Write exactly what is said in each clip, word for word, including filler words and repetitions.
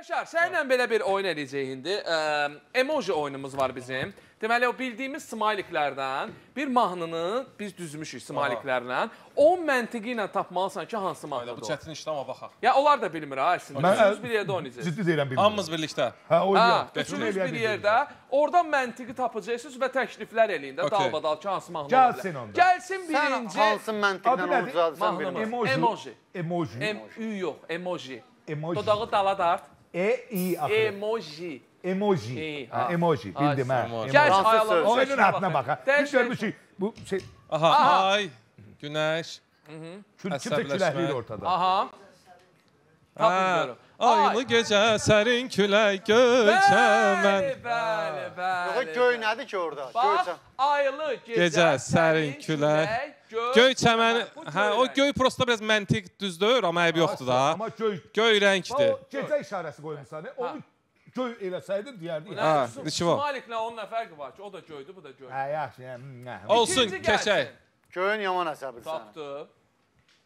Yaşar, seninle böyle bir oyun edeceğiz şimdi. Ee, emoji oyunumuz var bizim. Deməli o bildiğimiz smayliklerden bir mahnını biz düzmüşük smayliklerden. on məntiqi ilə tapmalısan ki hansı mahnıdır. Bu çətin işdir amma baxaq. Ya onlar da bilmir ha əslində. Mən bir yerdə oynayacağıq. Ciddi deyirəm bilmir. Hamımız birlikdə. Hə oynayaq. Bir yerdə oradan məntiqi tapacaqsınız və təkliflər eləyin də dalbadal ki hansı mahnıdır. Gəlsin onda. Gəlsin birinci. Sən hansı məntiqdən olacaqsan bilmirəm. Emoji. Emoji. Emoji yox, emoji. Dodağı dala dart. E i emoji. Emoji. İyi, ha. Ha, emoji. Bildim ha. Emoji. Oyunun adına bak ha. Bir şey, bir şey. Bu şey. Aha. Aha. Ay. Güneş. Külahlı ortada. Aha. Tapmıyorum. Aylı gece serin külək göçəmən. Bəli, bəli. Yox, göy nədir ki orada? Göçəm. Aylı gece serin külək göçəmən. Hə, o göy prosta biraz məntiq düzdür, amma eyb yoxdur da. Amma göy göy rəngdir. Gecə işarəsi qoymusan. Onu göy eləsəydin deyərdi. Maliklə onun nə fərqi var ki? O da göydü, bu da göy. Hə, yaxşı. Olsun, keçək. Göyün yaman əsəbir sənə. Tapdı.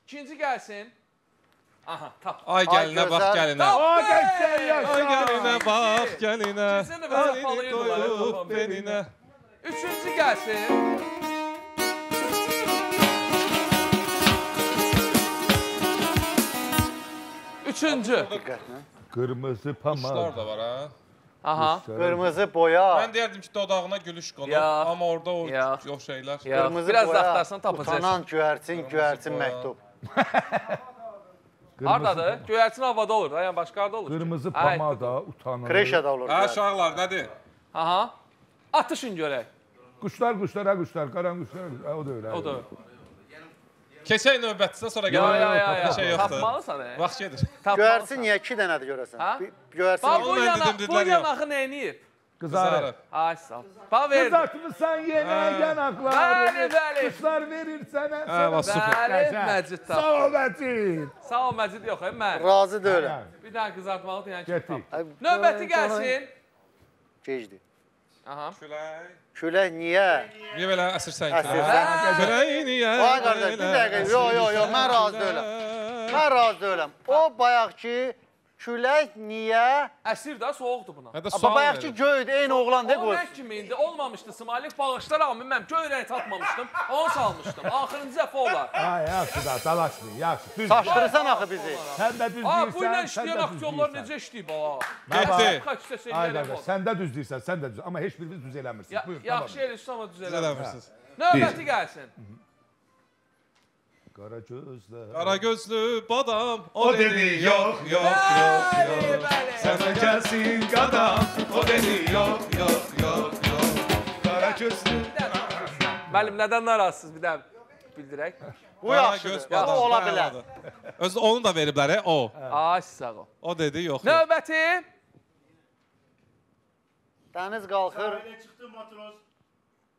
İkinci gəlsin. Aha, tap. Ay gəlinə bax, gəlinə. Ay gəlinə bax, gəlinə. İkincisini bəzə palıyırdılar belinə. Üçüncü gəlsin. Üçüncü. Qırmızı pamar. Kuşlar da var ha. Aha. Qırmızı boya. Ben derdim ki dodağına gülüş konur. Ama orada o yok şeyler. Qırmızı boya. Biraz dağıtarsan tapacağız. Utanan güvercin, güvercin mektup. Haradadır? Güvercin havada olur. Yani başka arada olur. Qırmızı pamada, utanır. Kreşada olur. Ha şahlar nedir? Aha. Atışın görək. Kuşlar, kuşlar, ha kuşlar. Karan kuşlar. O da öyle. O da öyle. Keçək növbətçisə sonra gələk. Tapmalısan e. Vaxt gedir. Göğərsin niyə iki dənədir görəsən? Bax bu yanaqı nəyiniyib? Qızarıb. Ay sağ ol. Qızartmısan yenə yanaqlar. Bəli, bəli. Quşlar verir sənə. Bəli, Məcid tap. Sağ ol Məcid. Sağ ol Məcid yox, mən. Razı deyiləm. Bir dənə qızartmalı deyən ki tap. Növbəti gəlsin. Gecdi. Külək. Külək niyə? Niyə belə əsirsən ki? Külək niyə? Ay qardaş, bir dəqiqə. Yox, yox, yox, mən razı deyiləm. Mən razı deyiləm. O bayaq ki, külək niyə? Əsir də soğuqdur buna. Bayaq ki, göydü, eyni oğlan deyə qoysun. O nə kimi indi? Olmamışdı Smalik, bağışlar ağabeyim, mən göy rəng tapmamışdım, onu salmışdım. Axırıncı dəfə olar. Ay, yaxşı da, dalaşmayın, yaxşı. Saçdırırsan axı bizi. Sən də düzdürsən, sən də düzdürsən. Bu ilə işləyən aktyorlar necə işləyib, ağa? Sən də düzdürsən, sən də düzdürsən. Amma heç birimiz düz eləmirsiniz. Yaxşı eləyirsiniz, amma düz eləmirsiniz. Növbəti gəlsin. Qara gözlü, qara gözlü badam, o dedi yox, yox, yox, yox. Sənə gəlsin qadam, o dedi yox, yox, yox, yox. Qara gözlü... Məlim, nədən narazısınız bir dəfə bildirək? Bu yaxşıdır, ya da ola bilər. Onu da veriblər, o. Ay, sağ ol. O dedi yox, yox. Növbəti! Dəniz qalxır. Səhilə çıxdı matros.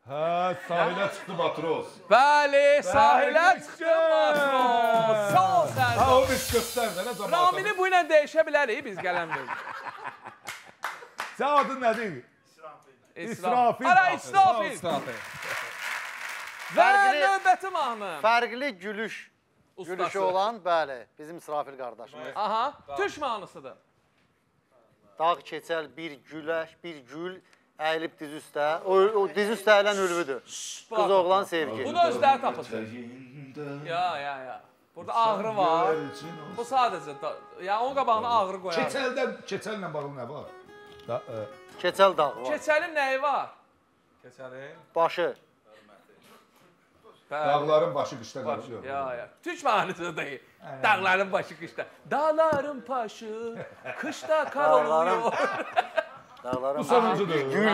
Hə, sahilə çıxdı matros. Bəli, sahilə çıxdı matros. Sağ ol sən. Hə, o biz göstərdə, nə zaman? Ramini bu ilə dəyişə bilərik, biz gələmdir. Sən adın nədir? İsrafil. İsrafil. Hələ, İsrafil. Və növbəti mahnım. Fərqli gülüş. Gülüşü olan, bəli, bizim İsrafil qardaşımız. Aha, türk mahnısıdır. Dağ keçəl bir güləş, bir gül. Əyilib diz üstə, o diz üstə əyilən ölvüdür. Qız oğlan sevgi. Bunu özləri tapırsın. Ya, ya, ya. Burada ağrı var. Bu sadəcə, ya onun qabağına ağrı qoyar. Keçəldən, keçəllə bağlı nə var? Keçəl dağı var. Keçəlin nəyi var? Keçəlin? Başı. Dağların başı qışda qarşıyor. Ya, ya. Türk mahnısı deyil. Dağların başı qışda. Dağların başı qışda qaroluyor. Bu sonuncu da gül.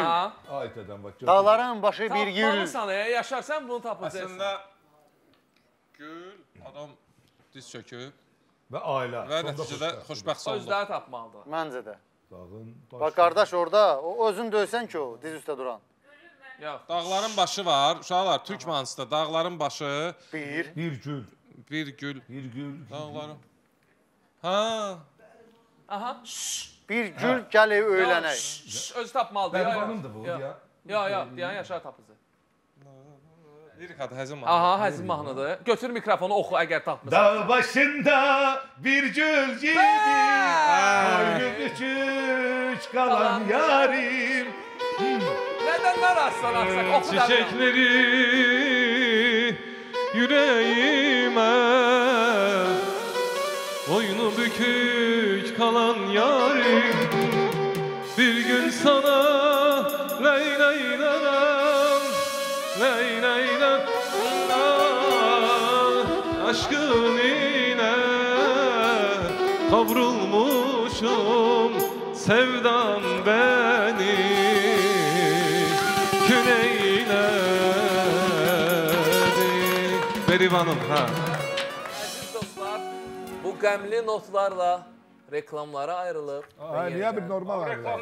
Dağların başı bir gül. Tapmalısan ya, yaşarsan bunu tapacaqsın. Əslində, gül, adam diz çöküb. Və ailə. Və nəticədə xoşbəxt oldu. Özləri tapmalıdır. Məncə də. Bax, qardaş orada, özün döysən ki o, diz üstə duran. Dağların başı var, uşaqlar, türk mahnısında dağların başı... Bir. Bir gül. Bir gül. Bir gül. Dağların... Haa. Aha. Bir gül gəlir öylənək. Özü tapmalıdır. Bərbanımdır bu, ya. Ya, ya, deyən Yaşar tapıcı. Lirikadır, həzin mahnıdır. Aha, həzin mahnıdır. Götür mikrofonu, oxu əgər tapmısan. Dağ başında bir gül gibi. Ay gül üçün. kalan yarim. Neden lan aslan aksak oku da. Çiçekleri yüreğime boynu bükük kalan yarim. Bir gün sana ley ley lelam ley ley lem. Aşkın yine kavrulmuşum, sevdan beni küneyledi. Berivanım ha. Aziz dostlar, bu gemli notlarla reklamlara ayrılıp... Aa, niye bir normal ayrılık?